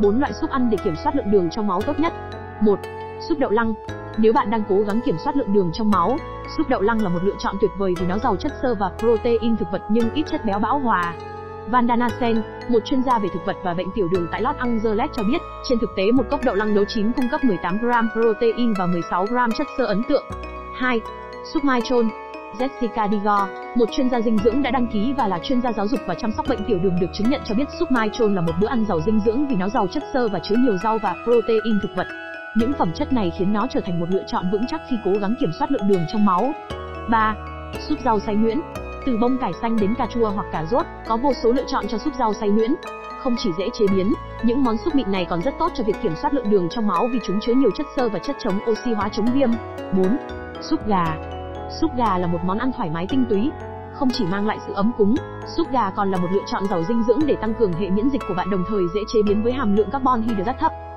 4 loại súp ăn để kiểm soát lượng đường trong máu tốt nhất. 1. Súp đậu lăng. Nếu bạn đang cố gắng kiểm soát lượng đường trong máu, súp đậu lăng là một lựa chọn tuyệt vời vì nó giàu chất xơ và protein thực vật nhưng ít chất béo bão hòa. Vandana Sen, một chuyên gia về thực vật và bệnh tiểu đường tại Los Angeles cho biết, trên thực tế một cốc đậu lăng nấu chín cung cấp 18 gram protein và 16 gram chất xơ ấn tượng. 2. Súp mai chôn. Jessica Digo, một chuyên gia dinh dưỡng đã đăng ký và là chuyên gia giáo dục và chăm sóc bệnh tiểu đường được chứng nhận cho biết súp mai chôn là một bữa ăn giàu dinh dưỡng vì nó giàu chất xơ và chứa nhiều rau và protein thực vật. Những phẩm chất này khiến nó trở thành một lựa chọn vững chắc khi cố gắng kiểm soát lượng đường trong máu. 3. Súp rau xay nhuyễn. Từ bông cải xanh đến cà chua hoặc cà rốt, có vô số lựa chọn cho súp rau xay nhuyễn. Không chỉ dễ chế biến, những món súp mịn này còn rất tốt cho việc kiểm soát lượng đường trong máu vì chúng chứa nhiều chất xơ và chất chống oxy hóa chống viêm. 4. Súp gà. Súp gà là một món ăn thoải mái tinh túy, không chỉ mang lại sự ấm cúng, súp gà còn là một lựa chọn giàu dinh dưỡng để tăng cường hệ miễn dịch của bạn, đồng thời dễ chế biến với hàm lượng carbon hydrate thấp.